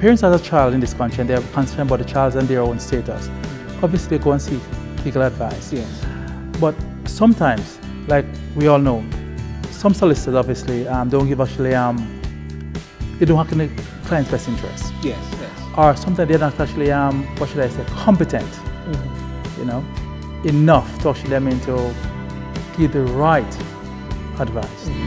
Parents as a child in this country, they are concerned about the child and their own status. Obviously, they go and seek legal advice. Yes. But sometimes, like we all know, some solicitors obviously don't give actually, they don't have any client's best interest. Yes, yes. Or sometimes they're not actually, what should I say, competent, you know, enough to actually, I mean, to give the right advice. Mm-hmm.